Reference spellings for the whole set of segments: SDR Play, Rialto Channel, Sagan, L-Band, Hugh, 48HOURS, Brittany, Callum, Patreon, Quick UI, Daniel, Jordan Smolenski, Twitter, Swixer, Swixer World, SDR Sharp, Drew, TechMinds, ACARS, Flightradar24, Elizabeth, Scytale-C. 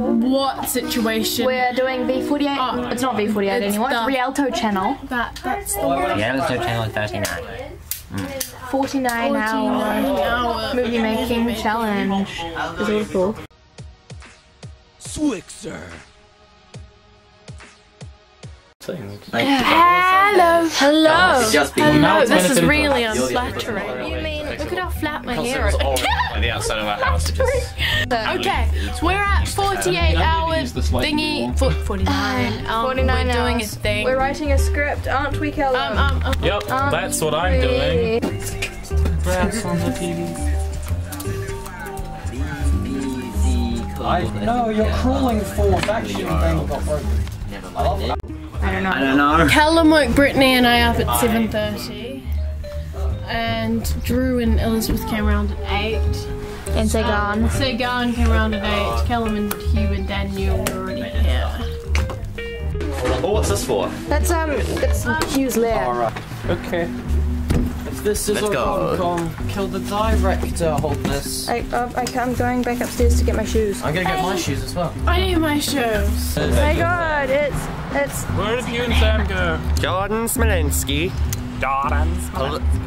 What situation? We're doing V48. Oh, it's not V48 anymore. It's Rialto Channel. That's the one. Rialto Channel 39. Mm. 49-hour movie making challenge. It's awful. Swixer. Hello. Hello. No, this is really unflattering. You mean, look at how flat my hair is. The outside of our house. Okay, we're at 48 hours thingy. 49 49 hours. We're doing a thing. We're writing a script, aren't we, Callum? Yep, that's what I'm doing. Brass on the TV. No, you're crawling for action. Never mind. I don't know. Callum woke Brittany and I up at 7:30, and Drew and Elizabeth came around at 8. And Sagan. Sagan came around at 8. Callum and Hugh and Daniel were already here. Oh, what's this for? That's Hugh's lair. All right. Okay. If this is a rom-com, kill the director. Hold this. I'm going back upstairs to get my shoes. I'm gonna get my shoes as well. I need my shoes. Oh my god, it's. Where did you and Sam go? Jordan Smolenski.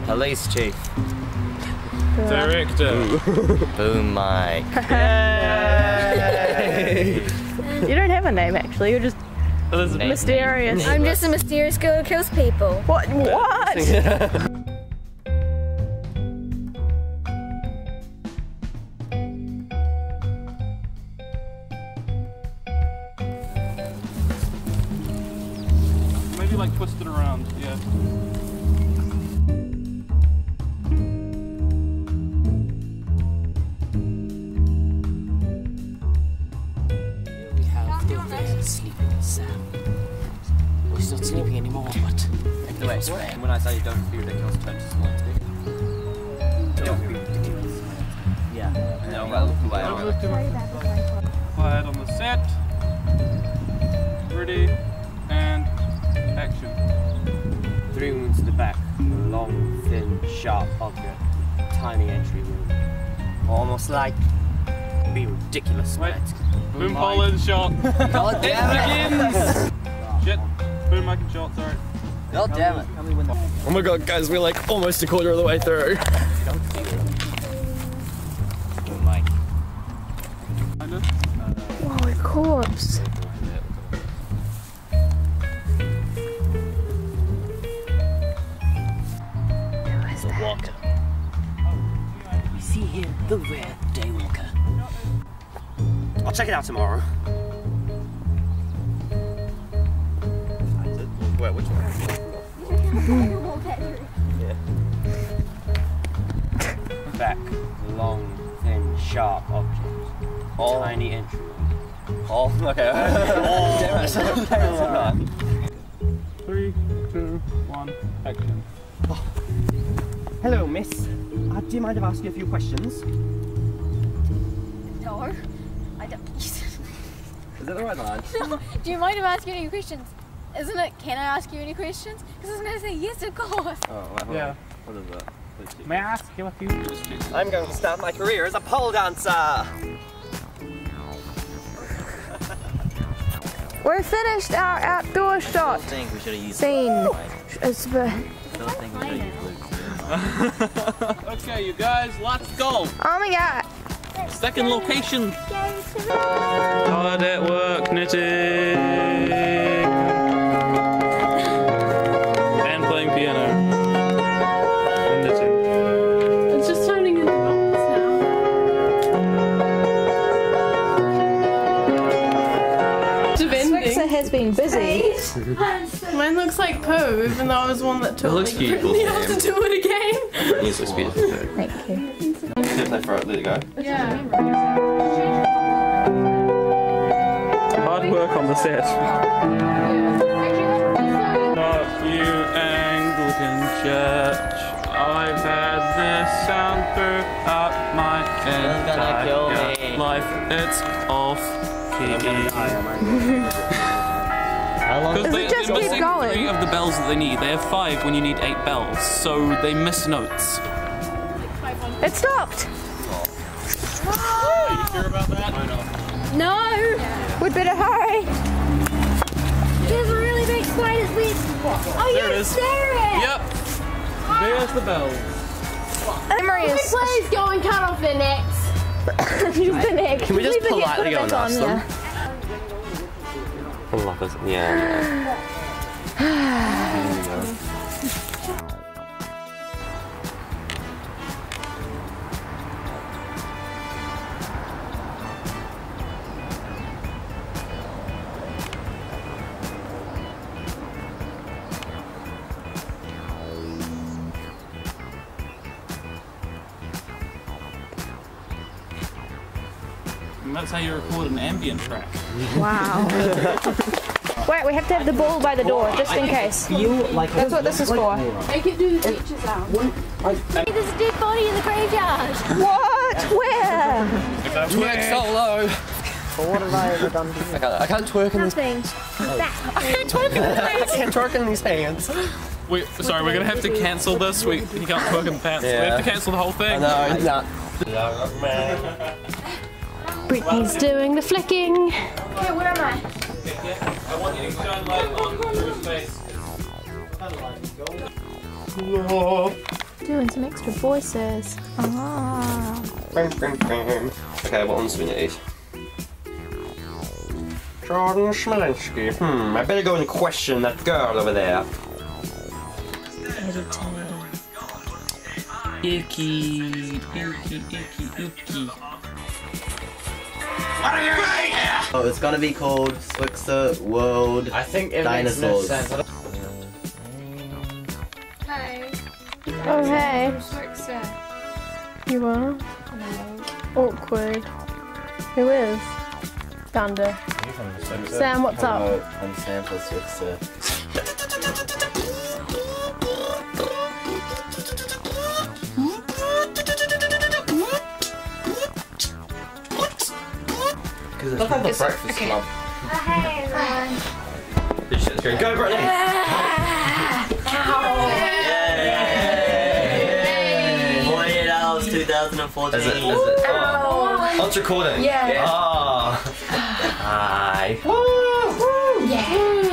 Police chief. Director. Boom mic. You don't have a name actually. You're just Elizabeth. Mysterious. Name. I'm just a mysterious girl who kills people. What? Like twist it around, yeah. We have the sleeping Sam. Well, he's not sleeping anymore, but... And when I say you don't feel ridiculous, turn to Smolenski. Don't be ridiculous. Yeah. No, well, quiet on the set. Ready. Action. 3 wounds to the back. Long, thin, sharp object. Tiny entry wound. Almost like be ridiculous. Wait. Boom, pollen shot. God damn it! Shit. Boom, I can shot. Sorry. God damn it! Oh my god, guys, we're like almost a quarter of the way through. Mike. Oh, my corpse. What? You see here the rare daywalker. I'll check it out tomorrow. Wait, which one? Yeah. Back, long, thin, sharp object. Tiny entry. Oh, okay. Oh. 3, 2, 1, action. Oh. Hello, miss. Do you mind if I ask you a few questions? No, I don't. Is that the right line? No. Do you mind if I ask you any questions? Isn't it, can I ask you any questions? Because I was going to say, yes, of course. Oh, well, yeah. What is that? May I ask you a few questions? I'm going to start my career as a pole dancer. We're finished our outdoor shot. I think we should have used Okay, you guys, let's go. Oh my god. Second location. Hard at work knitting. And playing piano. And knitting. It's just turning into knots now. Swixer has been busy. Mine looks like poo, even though I was one that told me you have to do it again. It looks beautiful. Thank you. Can I play for it? Let it go. Yeah. Hard work on the set. Fuck you, Anglican Church. I've had this sound throughout my entire life. It's off key. Because they just keep missing going. 3 of the bells that they need. They have 5 when you need 8 bells, so they miss notes. It stopped. Did you hear about that? No. We'd better hurry. There's a really big spider's web. Oh, there it is. There it is. Yep. Oh. There's the bells. Memory is. Please go and cut off their necks. The neck. Can we just politely go and ask them? Yeah. And that's how you record an ambient track. Wow. Wait, we have to have the ball by the door, just in case. That's what this is for. They can do the teachers out. There's a dead body in the graveyard. What? Where? Twerk solo. Well, what have I ever done to you? I can't twerk in these hands. I can't twerk in these hands. I can't twerk in these hands. Sorry, we're going to have to cancel this. You can't twerk in the pants. Yeah. We have to cancel the whole thing. No, no. Brittany's doing the flicking. Okay, where am I? I want you to shine light on your face. Doing some extra voices. Ah. Okay, what ones do we need? Jordan Smolenski. I better go and question that girl over there. Icky, icky, icky, icky. What are you doing here? Oh, it's gonna be called Swixer World. I think it Dinosaurs. Makes no sense. Hi. Oh, hey. I'm Swixer. You are? No. Awkward. Who is? Thunder. Sam, what's up? I'm Sam for Swixer. Look at the breakfast club. Hey, everyone. Go, Brittany! Yeah. Yay! 48 hours, 2014. Is it? Oh, it's recording. Yeah. Hi. Woo! Woo! Yeah.